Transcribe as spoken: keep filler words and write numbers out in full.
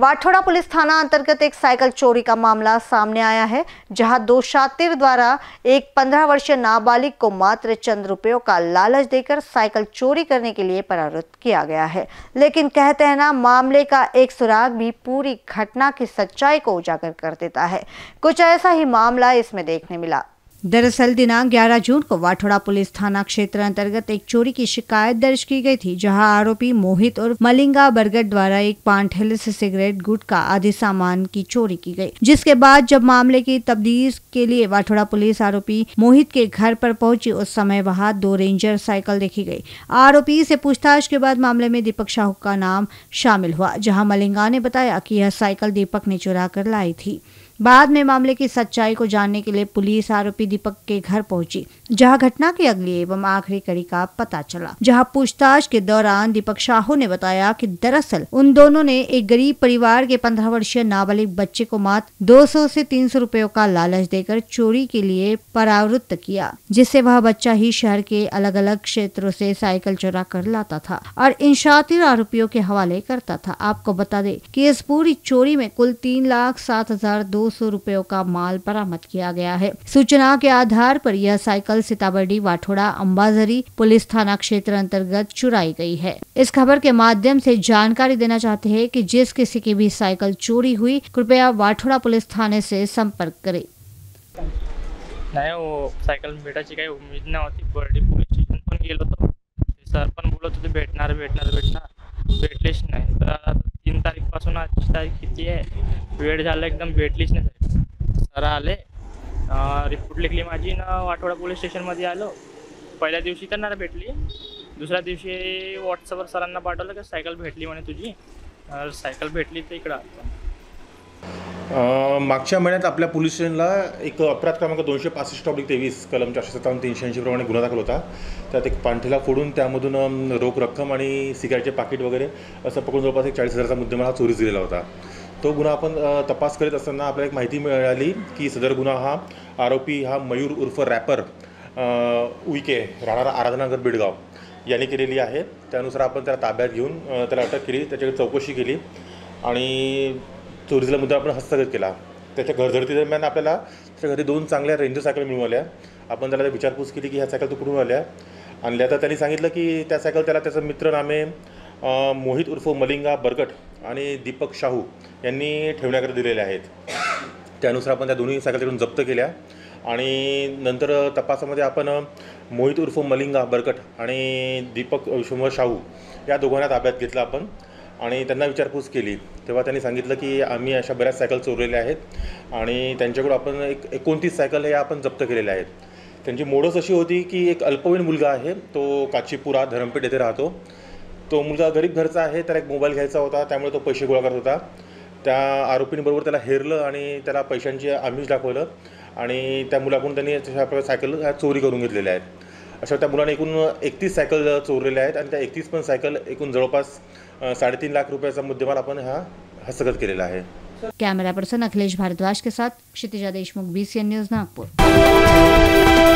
Wathoda police थाना अंतर्गत एक साइकिल चोरी का मामला सामने आया है, जहां दो शातिर द्वारा एक पंद्रह वर्षीय नाबालिग को मात्र चंद रुपयों का लालच देकर साइकिल चोरी करने के लिए प्रवृत्त किया गया है। लेकिन कहते हैं ना, मामले का एक सुराग भी पूरी घटना की सच्चाई को उजागर कर देता है। कुछ ऐसा ही मामला इसमें देखने मिला। दरअसल दिनांक ग्यारह जून को वाठोड़ा पुलिस थाना क्षेत्र अंतर्गत एक चोरी की शिकायत दर्ज की गई थी, जहां आरोपी मोहित और मलिंगा बरकट द्वारा एक पान ठेले से सिगरेट, गुटखा आदि सामान की चोरी की गई, जिसके बाद जब मामले की तफ्तीश के लिए वाठोड़ा पुलिस आरोपी मोहित के घर पर पहुंची, उस समय वहां दो रेंजर साइकिल देखी गई। आरोपी से पूछताछ के बाद मामले में दीपक शाहू का नाम शामिल हुआ, जहाँ मलिंगा ने बताया की यह साइकिल दीपक ने चुरा कर लाई थी। बाद में मामले की सच्चाई को जानने के लिए पुलिस आरोपी दीपक के घर पहुंची, जहां घटना की अगली एवं आखिरी कड़ी का पता चला। जहां पूछताछ के दौरान दीपक शाहू ने बताया कि दरअसल उन दोनों ने एक गरीब परिवार के पंद्रह वर्षीय नाबालिग बच्चे को मात्र दो सौ से तीन सौ रुपयों का लालच देकर चोरी के लिए परावृत्त किया, जिससे वह बच्चा ही शहर के अलग अलग क्षेत्रों से साइकिल चुरा कर लाता था और इन शातिर आरोपियों के हवाले करता था। आपको बता दे कि इस पूरी चोरी में कुल तीन लाख सात हजार दो दो सौ रुपयों का माल बरामद किया गया है। सूचना के आधार पर यह साइकिल सीताबड़ी वाठोड़ा अंबाजरी पुलिस थाना क्षेत्र अंतर्गत चुराई गई है। इस खबर के माध्यम से जानकारी देना चाहते हैं कि जिस किसी की भी साइकिल चोरी हुई, कृपया वाठोड़ा पुलिस थाने से संपर्क करें। नहीं, वो साइकिल बेटा चिकाई उम्मीद ना होती, बर्डी पुलिस स्टेशन पण गेलो तो सर पण बोलत होते भेटणार भेटणार भेटणार भेटलेच नाही। तर तीन तारीख पासून आज तारीख किती आहे, वेळ झाला एकदम भेटलीच नाही। सर आले, रिपोर्ट लिखली माझी ना, वाठोडा पोलीस स्टेशनमध्ये आलो। पहिल्या दिवशी तर ना भेटली, दुसऱ्या दिवशी व्हॉट्सअपवर सरांना पाठवलं की सायकल भेटली म्हणे तुझी। सायकल भेटली तर इकडं आलो। मागच्या महिन्यात आपल्या पोलीस स्टेशनला एक अपराध क्रमांक दोनशे पासष्ट ऑब्लिक तेवीस कलम चारशे सत्तावन्न तीनशे ऐंशी प्रमाणे गुन्हा दाखल होता। त्यात एक पानठेला फोडून त्यामधून रोख रक्कम आणि सिगारेटचे पाकिट वगैरे असं पकडून जवळपास एक चाळीस हजाराचा मुद्देमाल हा चोरीस गेलेला होता। तो गुन्हा आपण तपास करीत असताना आपल्याला एक माहिती मिळाली की सदर गुन्हा हा आरोपी हा मयूर उर्फ रॅपर उईके राणार आराधनागर बिड़गांव यांनी केलेली आहे। त्यानुसार आपण त्याला ताब्यात घेऊन त्याला अटक केली, त्याच्याकडे चौकशी केली आणि चोरीचा मुद्दा आपण हस्तगत केला। त्याच्या घरझडती दरम्यान आपल्याला त्याच्या घरी दोन चांगल्या रेंजर सायकल मिळाल्या। आपण त्याला विचारपूस केली की ह्या सायकल तो कुठून आल्या आणल्या, तर त्यांनी सांगितलं की त्या सायकल त्याला त्याचा मित्र नामे मोहित उर्फ मलिंगा बरकट आणि दीपक शाहू यांनी ठेवण्याकडे दिलेले आहेत। त्यानुसार आपण त्या दोन्ही सायकलकडून जप्त केल्या आणि नंतर तपासामध्ये आपण मोहित उर्फ मलिंगा बरकट आणि दीपक देशमुख शाहू या दोघांना ताब्यात घेतलं आपण आणि त्यांना विचारपूस केली। तेव्हा त्यांनी सांगितलं की आम्ही अशा बऱ्याच सायकल चोरलेल्या आहेत आणि त्यांच्याकडून आपण एक एकोणतीस सायकल हे आपण जप्त केलेल्या आहेत। त्यांची मोडच अशी होती की एक अल्पवयीन मुलगा आहे, तो कांचीपुरा धर्मपीठ येथे राहतो। तो मुलगा गरीब घरचा आहे, त्याला एक मोबाईल घ्यायचा होता, त्यामुळे तो पैसे गोळा करत होता। त्या आरोपींबरोबर त्याला हेरलं आणि त्याला पैशांची आमिष दाखवलं आणि त्या मुलाकडून त्यांनी अशा सायकल चोरी करून घेतलेल्या आहेत। अशा त्या मुलाने एकूण एकतीस सायकल चोरलेल्या आहेत आणि त्या एकतीस पण सायकल एकूण जवळपास साडेतीन लाख रुपयाचा मुद्देमाल आपण हा हस्तगत केलेला आहे। कॅमेरा पर्सन अखिलेश भारद्वाज के साथ Kshitija Deshmukh, I N B C N news, Nagpur.